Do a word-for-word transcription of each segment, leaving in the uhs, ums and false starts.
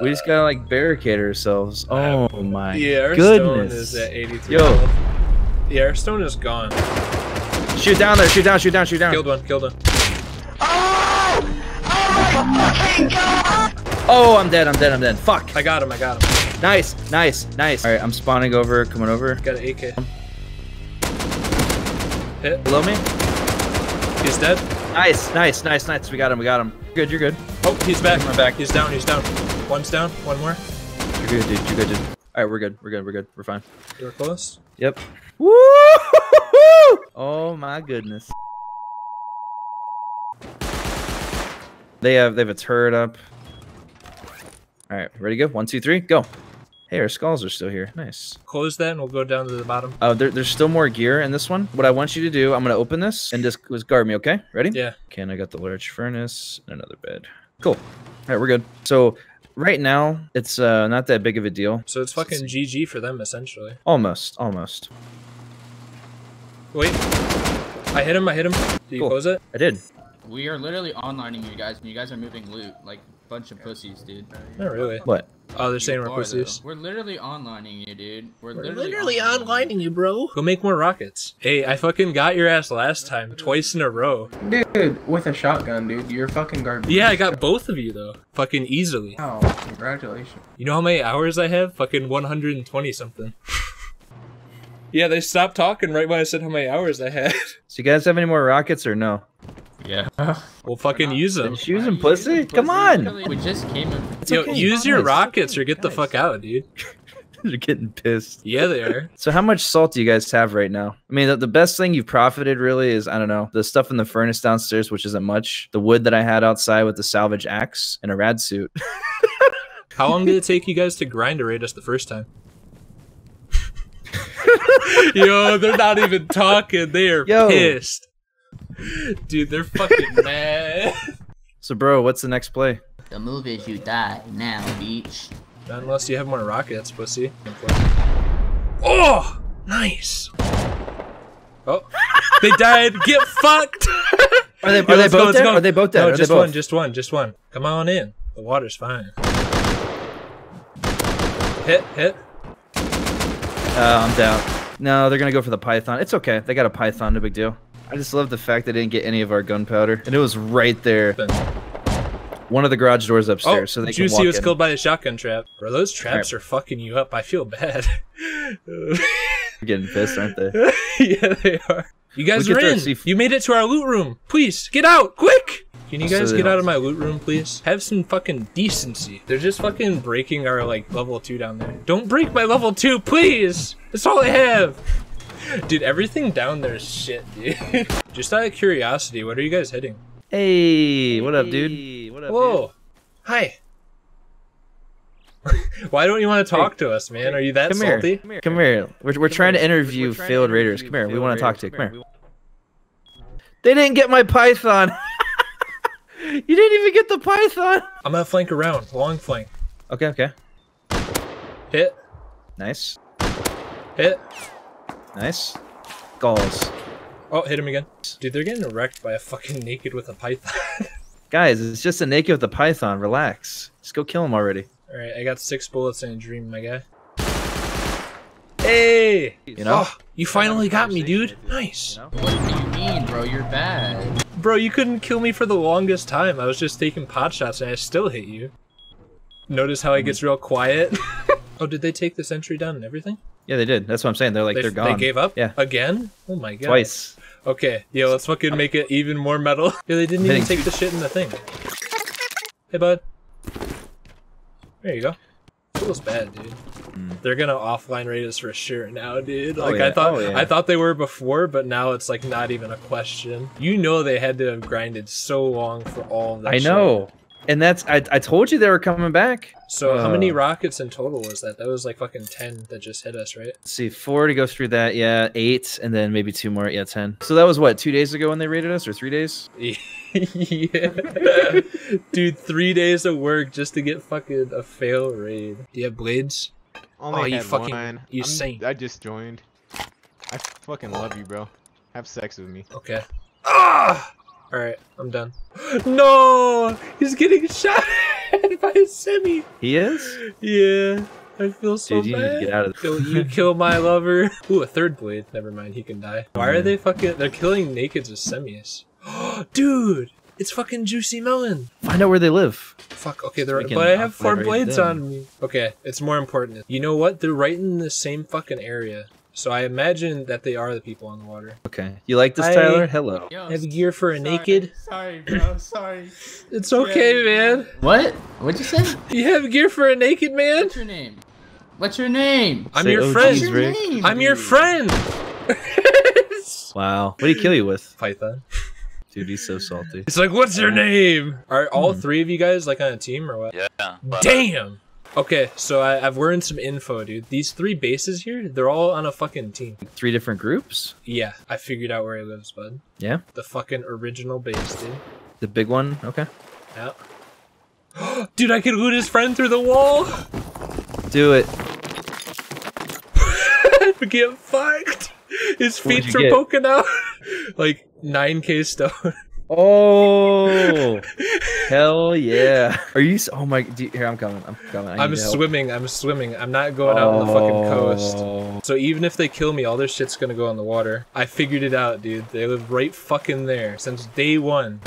We just gotta like barricade ourselves. Oh uh, my the air goodness! Stone is at eighty-three. Yo, the air stone is gone. Shoot down there! Shoot down! Shoot down! Shoot down! Killed one! Killed one! Oh! Oh my fucking god! Oh, I'm dead! I'm dead! I'm dead! Fuck! I got him! I got him! Nice! Nice! Nice! All right, I'm spawning over. Coming over. Got an A K. Hit below me. He's dead. Nice, nice, nice, nice. We got him, we got him. You're good, you're good. Oh, he's back. I'm back. He's down, he's down. One's down, one more. You're good, dude. You're good, dude. Alright, we're good, we're good, we're good. We're fine. You're close? Yep. Woo! Oh my goodness. They have they have a turret up. Alright, ready to go? One, two, three, go. Hey, our skulls are still here. Nice. Close that and we'll go down to the bottom. Oh, uh, there, there's still more gear in this one. What I want you to do, I'm going to open this and just guard me, okay? Ready? Yeah. Okay, and I got the large furnace and another bed. Cool. All right, we're good. So right now, it's uh, not that big of a deal. So it's fucking it's... G G for them, essentially. Almost. Almost. Wait. I hit him. I hit him. Did you cool. close it? I did. We are literally onlining you guys, and you guys are moving loot. Like, bunch of pussies, dude. Not really. What? Oh, they're saying we're pussies. Though. We're literally onlining you, dude. We're, we're literally, literally onlining you, bro. Go make more rockets. Hey, I fucking got your ass last time, twice in a row. Dude, with a shotgun, dude. You're fucking garbage. Yeah, I got both of you, though. Fucking easily. Oh, congratulations. You know how many hours I have? Fucking one hundred twenty something. Yeah, they stopped talking right when I said how many hours I had. So you guys have any more rockets or no? Yeah. We'll fucking use them. Use them, pussy? Come on! We just came in. Yo, use your rockets or get the fuck out, dude. They're getting pissed. Yeah, they are. So how much salt do you guys have right now? I mean, the, the best thing you've profited really is, I don't know, the stuff in the furnace downstairs, which isn't much. The wood that I had outside with the salvage axe and a rad suit. How long did it take you guys to grind to raid us the first time? Yo, they're not even talking. They are Yo. pissed. Dude, they're fucking mad. So, bro, what's the next play? The move is you die now, bitch. Unless you have more rockets, pussy. Oh, nice. Oh, they died. Get fucked. Are they, are they both dead? Are they both dead? No, just one, just one, just one. Come on in. The water's fine. Hit, hit. Uh, I'm down. No, they're gonna go for the python. It's okay. They got a python. No big deal. I just love the fact they didn't get any of our gunpowder, and it was right there. One of the garage doors upstairs, oh, so they can walk in. Juicy was killed by a shotgun trap. Bro, those traps right. are fucking you up. I feel bad. They're getting pissed, aren't they? Yeah, they are. You guys are in. You made it to our loot room. Please, get out, quick! Can you guys get out of my loot room, please? Have some fucking decency. They're just fucking breaking our, like, level two down there. Don't break my level two, please! That's all I have! Dude, everything down there is shit, dude. Just out of curiosity, what are you guys hitting? Hey, what up, dude? Hey, what up, Whoa. Dude? Hi. Why don't you want to talk hey, to us, man? Hey, are you that come salty? Here. Come here. Come here. We're, we're come trying here. to interview we're trying failed to interview raiders. Come here. We want to talk to you. Come here. They didn't get my python. You didn't even get the python. I'm going to flank around. Long flank. Okay, okay. Hit. Nice. Hit. Nice. Skulls. Oh, hit him again. Dude, they're getting wrecked by a fucking naked with a python. Guys, it's just a naked with a python. Relax. Just go kill him already. Alright, I got six bullets and a dream, my guy. Hey! You know? Oh, you finally got me, dude. Nice. You know? What do you mean, bro? You're bad. Bro, you couldn't kill me for the longest time. I was just taking pot shots and I still hit you. Notice how it gets real quiet. Oh, did they take the sentry down and everything? Yeah, they did. That's what I'm saying. They're like, they, they're gone. They gave up? Yeah. Again? Oh my god. Twice. Okay. Yeah, let's fucking make it even more metal. Yeah, they didn't even take the shit in the thing. Hey, bud. There you go. Feels bad, dude. Mm. They're gonna offline raid us for sure now, dude. Like, oh, yeah. I thought oh, yeah. I thought they were before, but now it's like not even a question. You know they had to have grinded so long for all of that I shit. know. And that's, I, I told you they were coming back. So uh, how many rockets in total was that? That was like fucking ten that just hit us, right? Let's see, four to go through that, yeah, eight, and then maybe two more, yeah, ten. So that was what, two days ago when they raided us, or three days? Yeah. Dude, three days of work just to get fucking a fail raid. Do you have blades? Only oh, you fucking, one. you I'm, saint. I just joined. I fucking love you, bro. Have sex with me. Okay. Ah! Alright, I'm done. No! He's getting shot! bad by a semi. He is? Yeah. I feel so Dude, you bad. Need to get out of the you kill my lover. Ooh, a third blade. Never mind, he can die. Why are they fucking- they're killing nakeds with semis. Dude! It's fucking Juicy Melon! Find out where they live. Fuck, okay, they're- but I have four blades on me. Okay, it's more important. You know what? They're right in the same fucking area. So I imagine that they are the people on the water. Okay. You like this, I, Tyler? Hello. Yo, have gear for a sorry, naked? Sorry, bro. Sorry. It's okay, yeah. man. What? What'd you say? You have gear for a naked man? What's your name? What's your name? I'm say your O Gs, friend. What's your name? I'm your friend. Wow. What did he kill you with? Python. Dude, he's so salty. It's like, what's your name? Are all hmm. three of you guys like on a team or what? Yeah. Damn. Okay, so I, I've learned some info, dude. These three bases here, they're all on a fucking team. Three different groups? Yeah, I figured out where he lives, bud. Yeah? The fucking original base, dude. The big one? Okay. Yeah. Dude, I could loot his friend through the wall! Do it. Get fucked! His feet are poking out! Like, nine K stone. Oh, hell yeah. Are you, oh my, do you, here, I'm coming, I'm coming. I'm swimming, help. I'm swimming. I'm not going out oh. on the fucking coast. So even if they kill me, all their shit's gonna go in the water. I figured it out, dude. They live right fucking there since day one.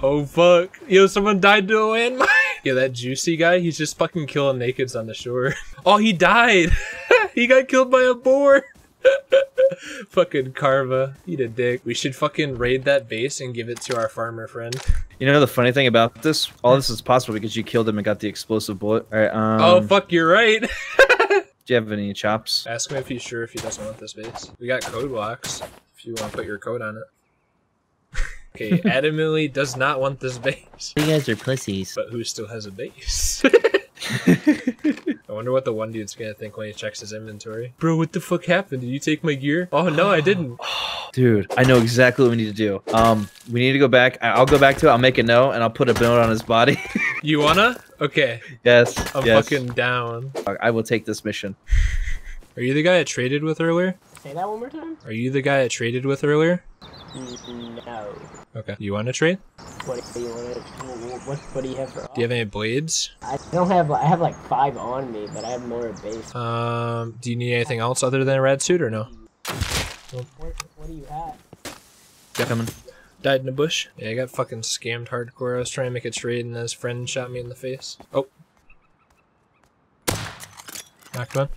Oh fuck. Yo, someone died to a landmine. Yeah, that Juicy guy, he's just fucking killing nakeds on the shore. Oh, he died. He got killed by a boar. Fucking Carva, eat a dick. We should fucking raid that base and give it to our farmer friend. You know the funny thing about this? All this is possible because you killed him and got the explosive bullet. All right, um... Oh, fuck, you're right. Do you have any chops? Ask him if he's sure if he doesn't want this base. We got code blocks if you want to put your code on it. Okay, adamantly does not want this base. You guys are pussies. But who still has a base? I wonder what the one dude's gonna think when he checks his inventory. Bro, what the fuck happened? Did you take my gear? Oh, no, I didn't. Dude, I know exactly what we need to do. Um, we need to go back. I'll go back to it. I'll make a note, and I'll put a note on his body. You wanna? Okay. Yes. I'm yes. fucking down. I will take this mission. Are you the guy I traded with earlier? Say that one more time. Are you the guy I traded with earlier? No. Okay. You want to trade? What do you want to? What, what do you have for? Do you have any blades? I don't have. I have like five on me, but I have more at base. Um. Do you need anything else other than a rad suit or no? What, what do you have? Got coming. Died in a bush. Yeah, I got fucking scammed hardcore. I was trying to make a trade, and his friend shot me in the face. Oh. Knocked one.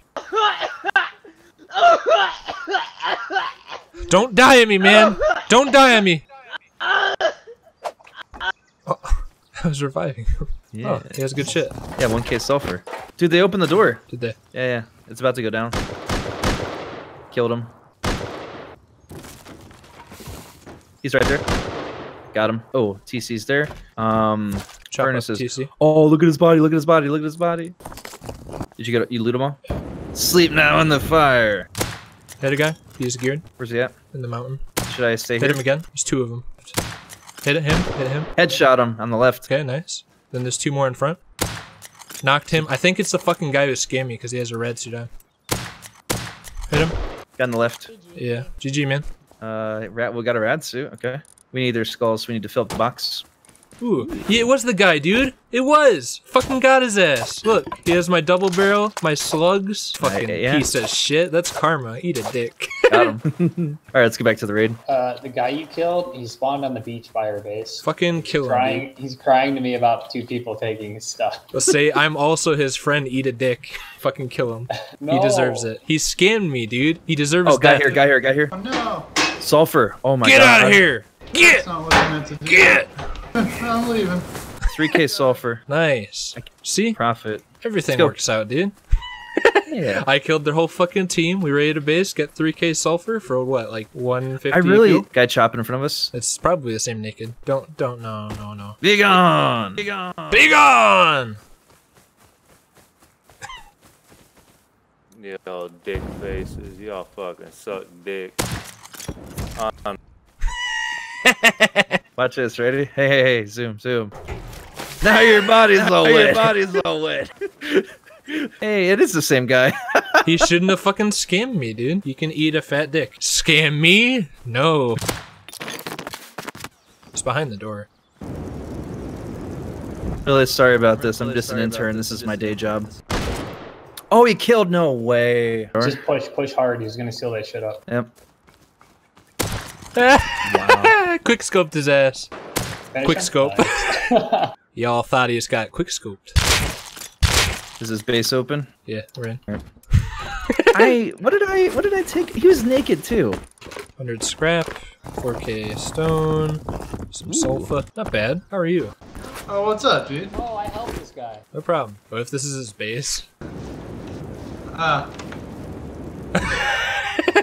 Don't die on me, man! Don't die on me! Oh, I was reviving. Yeah. Oh, he has good shit. Yeah, one K sulfur. Dude, they opened the door. Did they? Yeah, yeah. It's about to go down. Killed him. He's right there. Got him. Oh, T C's there. Um, Chop furnaces. Up, T C. Oh, look at his body. Look at his body. Look at his body. Did you get? You loot them all? Sleep now in the fire. Hit a guy. He's geared. Where's he at? In the mountain. Should I stay Hit here? Hit him again. There's two of them. Hit him. Hit him. Headshot him on the left. Okay, nice. Then there's two more in front. Knocked him. I think it's the fucking guy who scammed me because he has a red suit on. Hit him. Got on the left. G G. Yeah. G G, man. Uh, rat. We got a rad suit. Okay. We need their skulls. We need to fill up the box. Ooh. Yeah, it was the guy, dude. It was. Fucking got his ass. Look, he has my double barrel, my slugs. Fucking right, yeah. piece of shit. That's karma. Eat a dick. Got him. All right, let's get back to the raid. Uh, the guy you killed, he spawned on the beach by our base. Fucking kill him. Dude. He's crying to me about two people taking his stuff. Let's say I'm also his friend. Eat a dick. Fucking kill him. No. He deserves it. He scammed me, dude. He deserves it. Oh, guy here, guy here, guy here. Oh, no. Sulfur. Oh my god. Get out of here. Get. That's not what I meant to do. Get. I'm leaving. three K sulfur. Nice. See? Profit. Everything works out, dude. Yeah. I killed their whole fucking team. We raided a base, get three K sulfur for what, like one fifty? I really guy chopping in front of us. It's probably the same naked. Don't don't no no no. Be gone! Be gone! Be gone! Y'all dick faces, y'all fucking suck dick. Um, Watch this, ready? Hey, hey, hey, zoom, zoom. Now your body's all wet. Your body's all wet. Hey, it is the same guy. He shouldn't have fucking scammed me, dude. You can eat a fat dick. Scam me? No. It's behind the door. Really sorry about this. I'm just an intern. This is my day job. Oh, he killed. No way. Just push, push hard. He's gonna seal that shit up. Yep. Wow. Quick scoped his ass. Quick scope. Y'all, Thaddeus got quick scoped. Is his base open? Yeah, we're in. Right. I what did I what did I take? He was naked too. one hundred scrap, four K stone, some Ooh. Sulfa. Not bad. How are you? Oh, what's up, dude? Oh, I helped this guy. No problem. What if this is his base? Ah. Uh.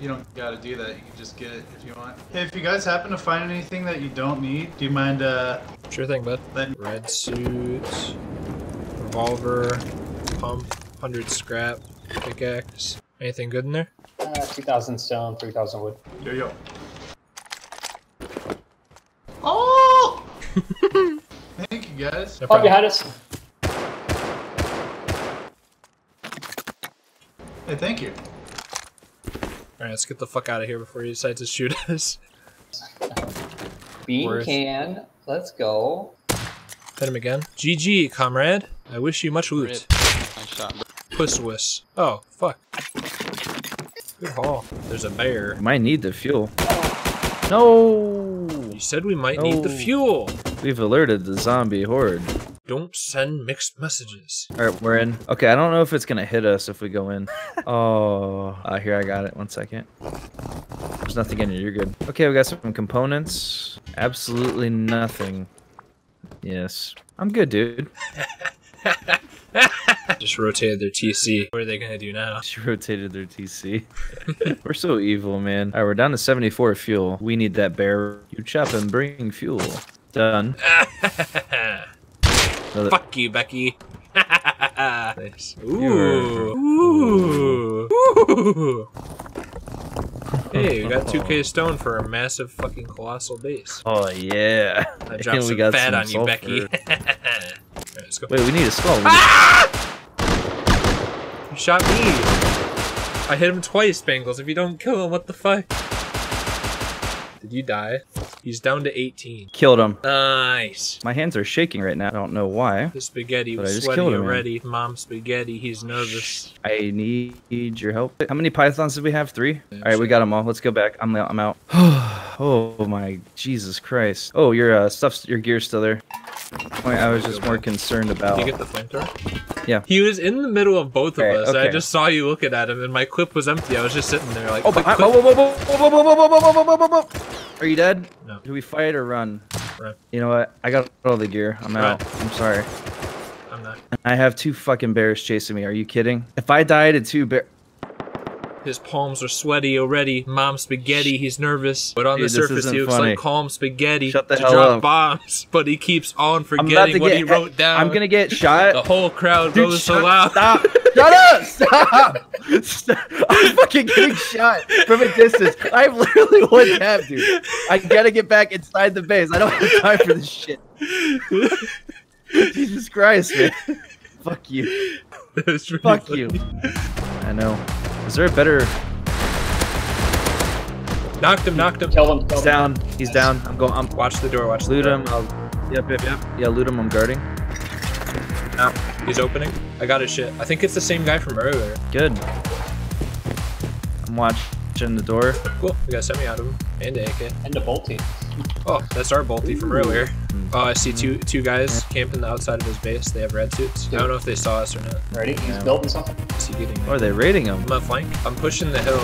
You don't gotta do that. You can just get it if you want. Hey, if you guys happen to find anything that you don't need, do you mind uh? Sure thing, bud. Letting... Red suit, revolver, pump, one hundred scrap. Pickaxe. Anything good in there? Uh, two thousand stone, three thousand wood. Yo, yo. Oh! Thank you guys. No oh, behind us. Hey, thank you. Alright, let's get the fuck out of here before he decides to shoot us. Bean Worth. Can. Let's go. Hit him again. G G, comrade. I wish you much loot. Nice shot. Puss-wiss. Oh, fuck. Good haul. There's a bear. We might need the fuel. No! You said we might no. need the fuel! We've alerted the zombie horde. Don't send mixed messages. Alright, we're in. Okay, I don't know if it's gonna hit us if we go in. Oh, uh, here, I got it. One second. There's nothing in here. You're good. Okay, we got some components. Absolutely nothing. Yes. I'm good, dude. Just rotated their T C. What are they gonna do now? She rotated their T C. We're so evil, man. Alright, we're down to seventy-four fuel. We need that bear. You chop and bring fuel. Done. Another... Fuck you, Becky. Nice. Ooh. Ooh. Ooh. Hey, we got two K stone for a massive fucking colossal base. Oh, yeah. I dropped and some we got fat some on sulfur. You, Becky. Right, let's go. Wait, we need a skull. We ah! need shot me. I hit him twice, Bengals. If you don't kill him, what the fuck? Did you die? He's down to eighteen. Killed him. Nice. My hands are shaking right now. I don't know why. The spaghetti was I just sweaty already. Him. Mom spaghetti. He's nervous. I need your help. How many pythons did we have? Three? All right, we got them all. Let's go back. I'm, I'm out. Oh, my Jesus Christ. Oh, your uh, stuff's, your gear's still there. Point I was just more concerned about. Did you get the flamethrower? Yeah. He was in the middle of both of us. I just saw you looking at him, and my clip was empty. I was just sitting there like. Oh, whoa, whoa, whoa, whoa, whoa, whoa, whoa, whoa, whoa, whoa. Are you dead? No. Do we fight or run? Run. You know what? I got all the gear. I'm out. I'm sorry. I'm not. I have two fucking bears chasing me. Are you kidding? If I died to two bears. His palms are sweaty already. Mom spaghetti. He's nervous, but on Dude, the surface he looks funny. Like calm spaghetti Shut the to hell drop up. Bombs. But he keeps on forgetting what get, he wrote down. I'm gonna get shot. The whole crowd Dude, goes so loud. Stop! Shut up! Stop! Stop! I'm fucking getting shot from a distance. I literally one tap, dude. I gotta get back inside the base. I don't have time for this shit. Jesus Christ, man! Fuck you! Really Fuck funny. You! I know. Is there a better... Knocked him, knocked him. Kill him, kill He's down. Him. He's down. I'm going. I'm... Watch the door, watch loot the door. Loot him. I'll... Yep, yep, yep. Yeah, loot him. I'm guarding. No. He's opening. I got his shit. I think it's the same guy from earlier. Good. I'm watching the door. Cool. We got semi out of him. And a A K. And a bolty. Oh, that's our bolty Ooh. From earlier. Mm-hmm. Oh, I see two two guys yeah. camping the outside of his base. They have red suits. Yeah. I don't know if they saw us or not. Ready? He's yeah. building something. Is he getting? Oh, are they raiding him? I'm on flank. I'm pushing the hill.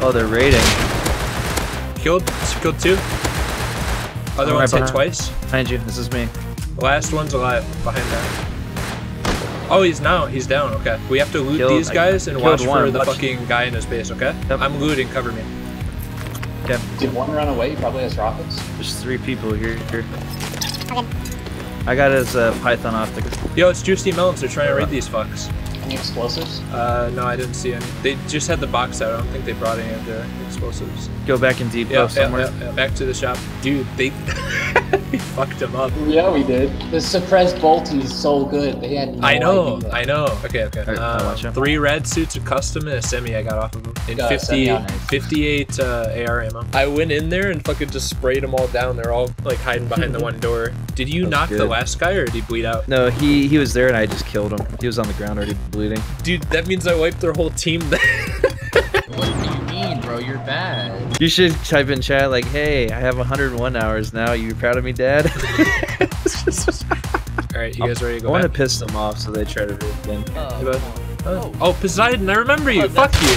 Oh, they're raiding. Killed. Killed two. Other oh, one's hit twice. Behind you. This is me. The last one's alive. Behind that. Oh, he's now. He's down. Okay. We have to loot killed, these guys I, and watch one. For the watch. Fucking guy in his base. Okay. Yep. I'm looting. Cover me. Okay. Did one run away? He probably has rockets. There's three people here. here. Okay. I got his uh, python off the... Yo, it's Juicy Melons. They're trying to raid these fucks. Any explosives? Uh, no, I didn't see any. They just had the box out. I don't think they brought any of their explosives. Go back in deep yeah, yeah, somewhere. Yeah, yeah. Back to the shop. Dude, they... we fucked them up. Yeah, we did. The suppressed bolty is so good. They had no I know, idea. I know. Okay, okay. Right, um, three red suits are custom and a semi I got off of them. and uh, fifty-eight uh, A R ammo. I went in there and fucking just sprayed them all down. They're all like hiding behind the one door. Did you knock good. the last guy or did he bleed out? No, he he was there and I just killed him. He was on the ground already bleeding. Dude, that means I wiped their whole team. What do you mean, bro? You're bad. You should type in chat like, "Hey, I have one hundred one hours now. Are you proud of me, Dad?" All right, you guys ready to go? I want to piss them off so they try to do it again. Uh, oh. oh, Poseidon, I remember you. Oh, Fuck you.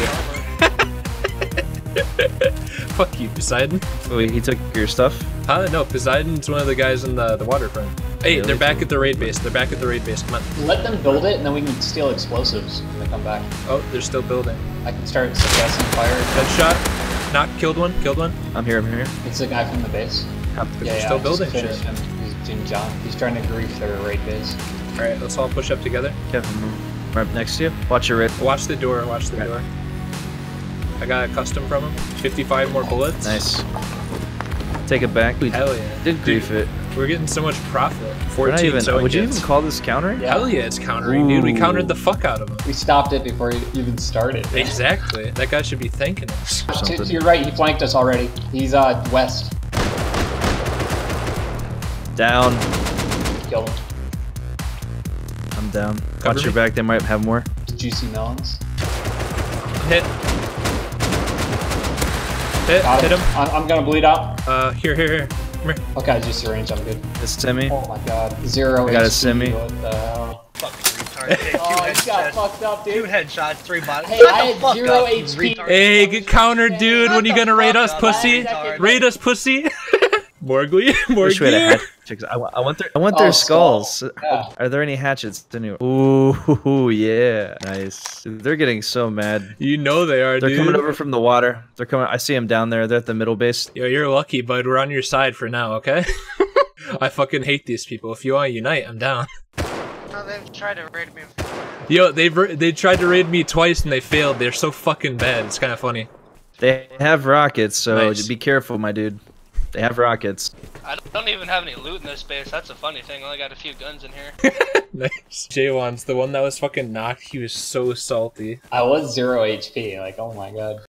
Fuck you, Poseidon. Wait, he took your stuff? Huh? No, Poseidon's one of the guys in the, the waterfront. Hey, really? They're back at the raid base. They're back at the raid base. Come on. Let them build it, and then we can steal explosives when they come back. Oh, they're still building. I can start suppressing fire. Headshot. Knock. Killed one. Killed one. I'm here. I'm here. It's the guy from the base. Yeah, they're yeah, still building shit. John. He's trying to grief their raid base. Alright, let's all push up together. Kevin, we're up next to you. Watch your raid. Watch the door, watch the right. door. I got a custom from him. fifty-five more bullets. Nice. Take it back. We Hell yeah. did grief dude, it. We're getting so much profit. fourteen even, Would you even call this countering? Yeah. Hell yeah, it's countering, Ooh. dude. We countered the fuck out of him. We stopped it before he even started. Exactly. That guy should be thanking us. To, to your right, he flanked us already. He's uh, west. Down. Kill him. I'm down. Cover Watch me. your back, they might have more. Juicy melons. Hit. Hit, Got hit him. him. I'm, I'm gonna bleed out. Uh, here, here, here. here. Okay, juicy range, I'm good. It's Timmy. Oh my god. Zero I got a Timmy. What the hell? Fucking retarded. Hey, oh, I got fucked up, dude. Two headshots, three bodies. Hey, I had zero up, H P. Hey, good counter, dude. What when you gonna raid us, up, pussy? Raid us, pussy? Morgly? Morgly? I want, I want their, I want oh, their skulls. skulls. Yeah. Are there any hatchets? Anyway? Ooh, yeah. Nice. They're getting so mad. You know they are, They're dude. coming over from the water. They're coming. I see them down there. They're at the middle base. Yo, you're lucky, bud. We're on your side for now, okay? I fucking hate these people. If you want to unite, I'm down. No, they've tried to raid me. Yo, they've, they tried to raid me twice and they failed. They're so fucking bad. It's kind of funny. They have rockets, so nice. be careful, my dude. They have rockets. I don't even have any loot in this base. That's a funny thing. I only got a few guns in here. Nice. J one's the one that was fucking knocked. He was so salty. I was zero H P. Like, oh my god.